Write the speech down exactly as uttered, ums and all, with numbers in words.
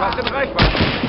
fast in Reichweite.